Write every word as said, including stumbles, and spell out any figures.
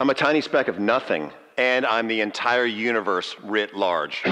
I'm a tiny speck of nothing, and I'm the entire universe writ large.